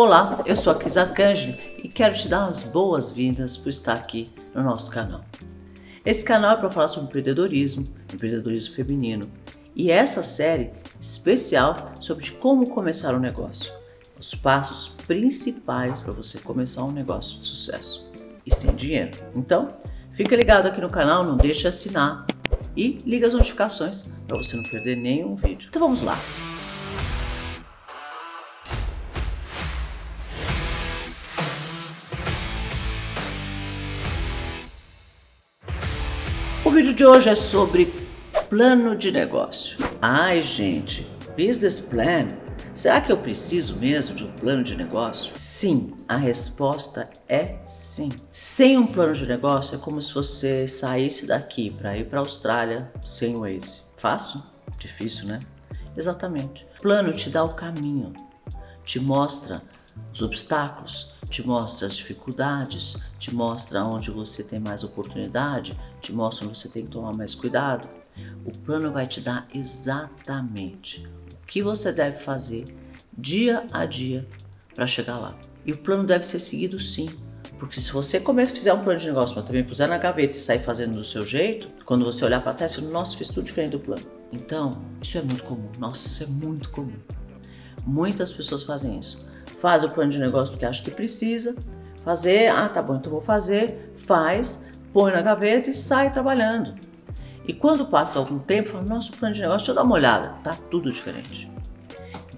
Olá, eu sou a Cris Arcangeli e quero te dar as boas-vindas por estar aqui no nosso canal. Esse canal é para falar sobre empreendedorismo feminino, e essa série especial sobre como começar um negócio, os passos principais para você começar um negócio de sucesso e sem dinheiro. Então, fica ligado aqui no canal, não deixe de assinar e liga as notificações para você não perder nenhum vídeo. Então vamos lá! O vídeo de hoje é sobre plano de negócio. Ai gente, business plan? Será que eu preciso mesmo de um plano de negócio? Sim, a resposta é sim. Sem um plano de negócio é como se você saísse daqui para ir para a Austrália sem o Waze. Fácil? Difícil, né? Exatamente. O plano te dá o caminho, te mostra os obstáculos, te mostra as dificuldades, te mostra onde você tem mais oportunidade, te mostra onde você tem que tomar mais cuidado. O plano vai te dar exatamente o que você deve fazer dia a dia para chegar lá. E o plano deve ser seguido sim, porque se você fizer um plano de negócio, mas também puser na gaveta e sair fazendo do seu jeito, quando você olhar para trás, você fala, nossa, fiz tudo diferente do plano. Então, isso é muito comum. Nossa, isso é muito comum. Muitas pessoas fazem isso. Faz o plano de negócio que acha que precisa fazer, ah, tá bom, então vou fazer, faz, põe na gaveta e sai trabalhando. E quando passa algum tempo, fala, nossa, o plano de negócio, deixa eu dar uma olhada, tá tudo diferente.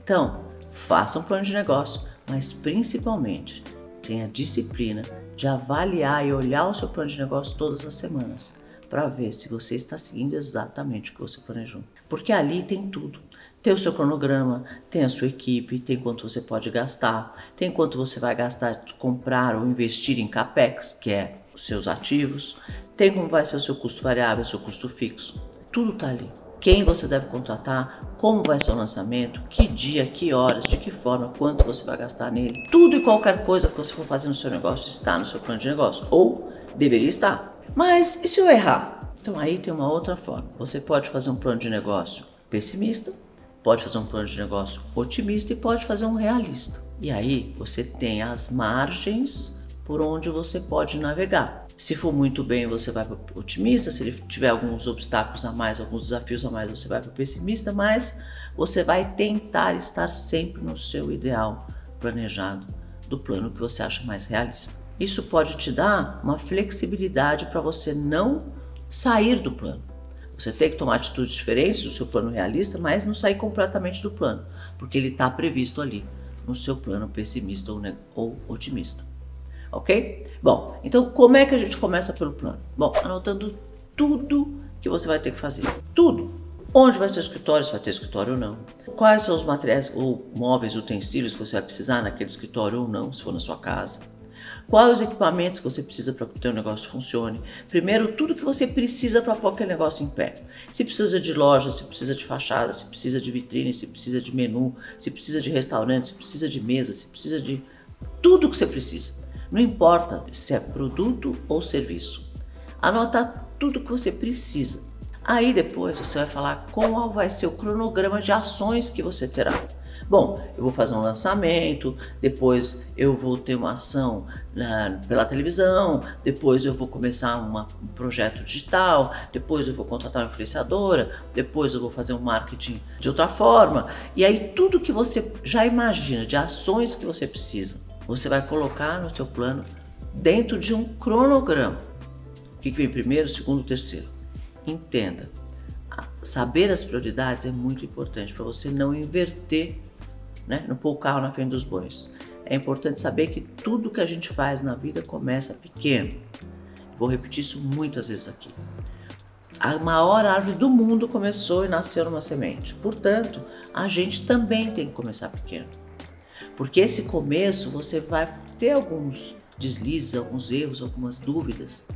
Então, faça um plano de negócio, mas principalmente tenha disciplina de avaliar e olhar o seu plano de negócio todas as semanas, para ver se você está seguindo exatamente o que você planejou. Porque ali tem tudo. Tem o seu cronograma, tem a sua equipe, tem quanto você pode gastar, tem quanto você vai gastar de comprar ou investir em CAPEX, que é os seus ativos, tem como vai ser o seu custo variável, o seu custo fixo. Tudo está ali. Quem você deve contratar, como vai ser o lançamento, que dia, que horas, de que forma, quanto você vai gastar nele. Tudo e qualquer coisa que você for fazer no seu negócio está no seu plano de negócio, ou deveria estar. Mas e se eu errar? Então aí tem uma outra forma. Você pode fazer um plano de negócio pessimista, pode fazer um plano de negócio otimista e pode fazer um realista. E aí você tem as margens por onde você pode navegar. Se for muito bem, você vai para o otimista, se ele tiver alguns obstáculos a mais, alguns desafios a mais, você vai para o pessimista, mas você vai tentar estar sempre no seu ideal planejado, do plano que você acha mais realista. Isso pode te dar uma flexibilidade para você não sair do plano. Você tem que tomar atitudes diferentes do seu plano realista, mas não sair completamente do plano, porque ele está previsto ali no seu plano pessimista ou otimista. Ok? Bom, então como é que a gente começa pelo plano? Bom, anotando tudo que você vai ter que fazer. Tudo. Onde vai ser o escritório, se vai ter escritório ou não. Quais são os materiais ou móveis, utensílios que você vai precisar naquele escritório ou não, se for na sua casa. Quais os equipamentos que você precisa para que o seu negócio funcione? Primeiro, tudo que você precisa para pôr aquele negócio em pé. Se precisa de loja, se precisa de fachada, se precisa de vitrine, se precisa de menu, se precisa de restaurante, se precisa de mesa, se precisa de tudo que você precisa. Não importa se é produto ou serviço. Anota tudo que você precisa. Aí depois você vai falar qual vai ser o cronograma de ações que você terá. Bom, eu vou fazer um lançamento, depois eu vou ter uma ação pela televisão, depois eu vou começar um projeto digital, depois eu vou contratar uma influenciadora, depois eu vou fazer um marketing de outra forma. E aí tudo que você já imagina de ações que você precisa, você vai colocar no teu plano dentro de um cronograma. O que vem primeiro, segundo, terceiro? Entenda, saber as prioridades é muito importante para você não inverter, né? Não pôr o carro na frente dos bois. É importante saber que tudo que a gente faz na vida começa pequeno. Vou repetir isso muitas vezes aqui. A maior árvore do mundo começou e nasceu numa semente. Portanto, a gente também tem que começar pequeno. Porque esse começo você vai ter alguns deslizes, alguns erros, algumas dúvidas.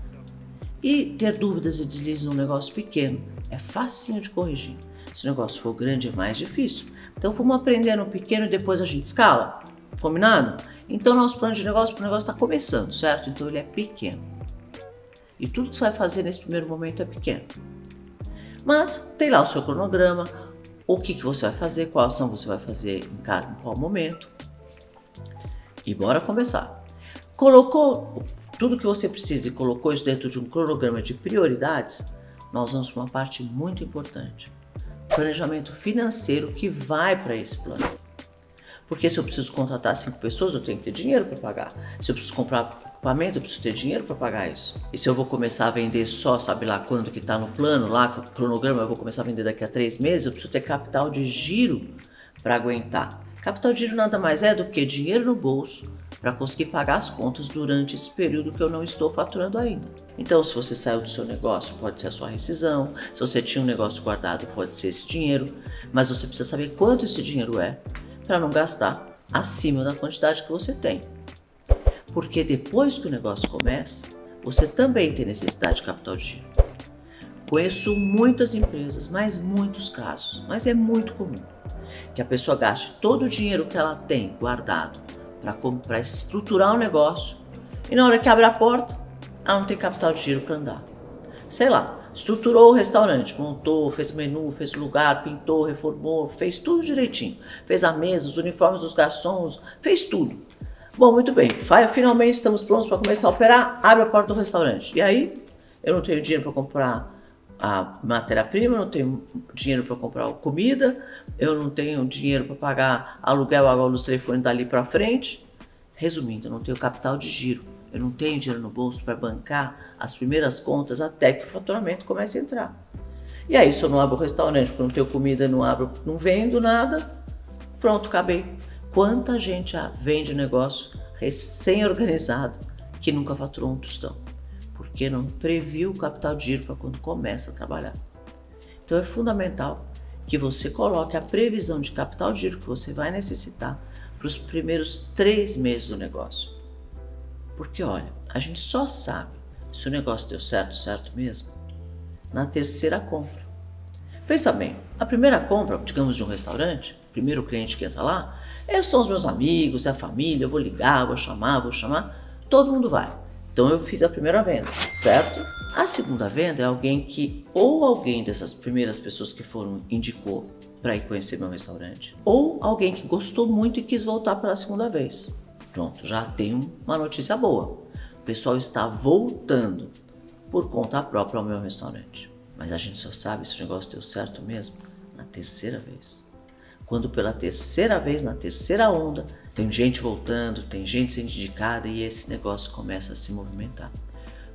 E ter dúvidas e deslizes num negócio pequeno é facinho de corrigir. Se o negócio for grande é mais difícil. Então vamos aprender no pequeno e depois a gente escala. Combinado? Então nosso plano de negócio, para o negócio está começando, certo? Então ele é pequeno. E tudo que você vai fazer nesse primeiro momento é pequeno. Mas tem lá o seu cronograma, o que você vai fazer, qual ação você vai fazer em qual momento. e bora começar. Colocou tudo que você precisa e colocou isso dentro de um cronograma de prioridades, nós vamos para uma parte muito importante. Planejamento financeiro que vai para esse plano. Porque se eu preciso contratar 5 pessoas, eu tenho que ter dinheiro para pagar. Se eu preciso comprar equipamento, eu preciso ter dinheiro para pagar isso. E se eu vou começar a vender só, sabe lá quando que está no plano, lá com o cronograma, eu vou começar a vender daqui a 3 meses, eu preciso ter capital de giro para aguentar. Capital de giro nada mais é do que dinheiro no bolso para conseguir pagar as contas durante esse período que eu não estou faturando ainda. Então, se você saiu do seu negócio, pode ser a sua rescisão, se você tinha um negócio guardado, pode ser esse dinheiro, mas você precisa saber quanto esse dinheiro é, para não gastar acima da quantidade que você tem. Porque depois que o negócio começa, você também tem necessidade de capital de giro. Conheço muitas empresas, mas muitos casos, mas é muito comum que a pessoa gaste todo o dinheiro que ela tem guardado para estruturar o negócio e na hora que abre a porta, ela não tem capital de giro para andar. Sei lá, estruturou o restaurante, montou, fez menu, fez lugar, pintou, reformou, fez tudo direitinho. Fez a mesa, os uniformes dos garçons, fez tudo. Bom, muito bem, finalmente estamos prontos para começar a operar, abre a porta do restaurante. E aí, eu não tenho dinheiro para comprar a matéria-prima, não tenho dinheiro para comprar comida, eu não tenho dinheiro para pagar aluguel, água, luz, telefone dali para frente. Resumindo, eu não tenho capital de giro, eu não tenho dinheiro no bolso para bancar as primeiras contas até que o faturamento comece a entrar. E aí, se eu não abro o restaurante, porque eu não tenho comida, não abro, não vendo nada, pronto, acabei. Quanta gente vende negócio recém-organizado que nunca faturou um tostão? Porque não previu o capital de giro para quando começa a trabalhar. Então é fundamental que você coloque a previsão de capital de giro que você vai necessitar para os primeiros 3 meses do negócio. Porque olha, a gente só sabe se o negócio deu certo mesmo na terceira compra. Pensa bem, a primeira compra, digamos, de um restaurante, o primeiro cliente que entra lá, são os meus amigos, é a família, eu vou ligar, vou chamar, todo mundo vai. Então eu fiz a primeira venda, certo? A segunda venda é alguém que ou alguém dessas primeiras pessoas que foram indicou para ir conhecer meu restaurante, ou alguém que gostou muito e quis voltar pela segunda vez. Pronto, já tem uma notícia boa. O pessoal está voltando por conta própria ao meu restaurante. Mas a gente só sabe se o negócio deu certo mesmo na terceira vez. Quando pela terceira vez, na terceira onda, tem gente voltando, tem gente sendo indicada e esse negócio começa a se movimentar.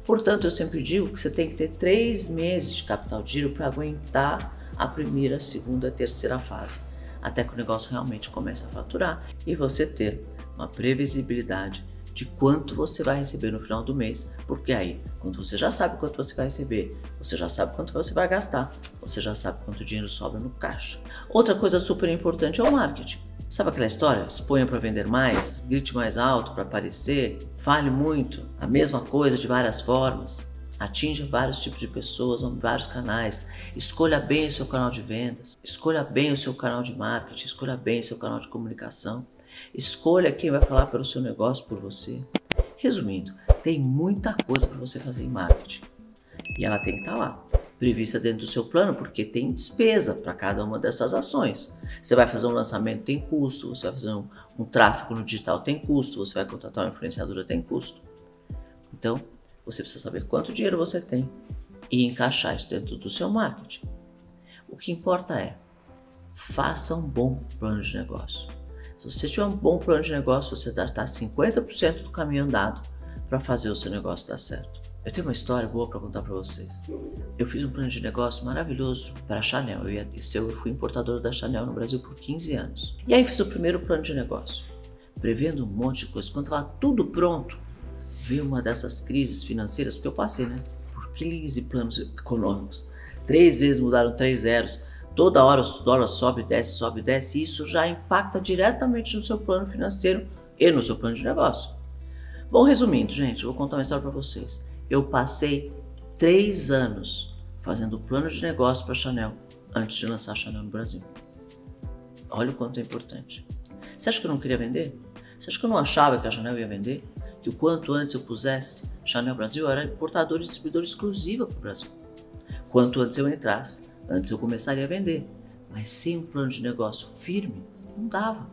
Portanto, eu sempre digo que você tem que ter 3 meses de capital de giro para aguentar a primeira, a segunda, a terceira fase, até que o negócio realmente comece a faturar e você ter uma previsibilidade de quanto você vai receber no final do mês, porque aí, quando você já sabe quanto você vai receber, você já sabe quanto você vai gastar, você já sabe quanto dinheiro sobra no caixa. Outra coisa super importante é o marketing. Sabe aquela história? Exponha para vender mais, grite mais alto para aparecer, fale muito, a mesma coisa de várias formas, atinja vários tipos de pessoas, vários canais, escolha bem o seu canal de vendas, escolha bem o seu canal de marketing, escolha bem o seu canal de comunicação. Escolha quem vai falar pelo seu negócio por você. Resumindo, tem muita coisa para você fazer em marketing. E ela tem que estar lá, prevista dentro do seu plano, porque tem despesa para cada uma dessas ações. Você vai fazer um lançamento, tem custo. Você vai fazer um tráfego no digital, tem custo. Você vai contratar uma influenciadora, tem custo. Então, você precisa saber quanto dinheiro você tem e encaixar isso dentro do seu marketing. O que importa é, faça um bom plano de negócio. Se você tiver um bom plano de negócio, você já está 50% do caminho andado para fazer o seu negócio dar certo. Eu tenho uma história boa para contar para vocês. Eu fiz um plano de negócio maravilhoso para a Chanel. Eu fui importador da Chanel no Brasil por 15 anos. E aí fiz o primeiro plano de negócio, prevendo um monte de coisa. Quando estava tudo pronto, veio uma dessas crises financeiras, porque eu passei, né? Por 15 planos econômicos. 3 vezes mudaram 3 zeros. Toda hora o dólar sobe e desce, e isso já impacta diretamente no seu plano financeiro e no seu plano de negócio. Bom, resumindo, gente, eu vou contar uma história para vocês. Eu passei 3 anos fazendo plano de negócio para a Chanel antes de lançar a Chanel no Brasil. Olha o quanto é importante. Você acha que eu não queria vender? Você acha que eu não achava que a Chanel ia vender? Que o quanto antes eu pusesse Chanel Brasil, era importador e distribuidor exclusiva para o Brasil. Quanto antes eu entrasse, antes eu começaria a vender, mas sem um plano de negócio firme, não dava.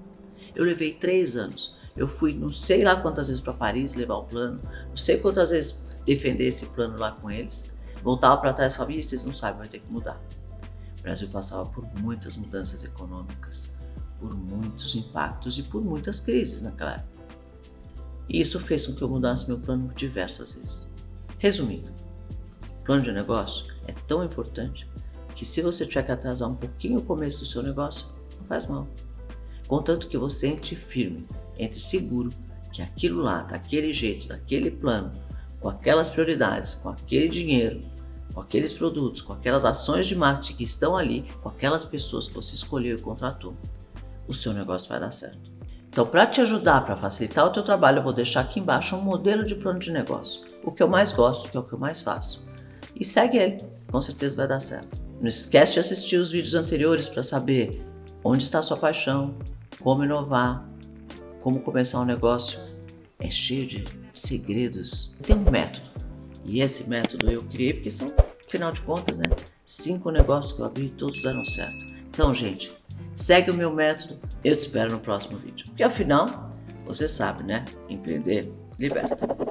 Eu levei 3 anos Eu fui não sei lá quantas vezes para Paris levar o plano, não sei quantas vezes defender esse plano lá com eles. Voltava para trás e falava, vocês não sabem, vai ter que mudar. O Brasil passava por muitas mudanças econômicas, por muitos impactos e por muitas crises naquela época. E isso fez com que eu mudasse meu plano diversas vezes. Resumindo, plano de negócio é tão importante que se você tiver que atrasar um pouquinho o começo do seu negócio, não faz mal. Contanto que você entre firme, entre seguro que aquilo lá, daquele jeito, daquele plano, com aquelas prioridades, com aquele dinheiro, com aqueles produtos, com aquelas ações de marketing que estão ali, com aquelas pessoas que você escolheu e contratou, o seu negócio vai dar certo. Então, para te ajudar, para facilitar o teu trabalho, eu vou deixar aqui embaixo um modelo de plano de negócio, o que eu mais gosto, que é o que eu mais faço. E segue ele, com certeza vai dar certo. Não esquece de assistir os vídeos anteriores para saber onde está a sua paixão, como inovar, como começar um negócio. É cheio de segredos. Tem um método, e esse método eu criei porque são, afinal de contas, né, 5 negócios que eu abri e todos deram certo. Então, gente, segue o meu método, eu te espero no próximo vídeo. Porque afinal, você sabe, né? Empreender liberta.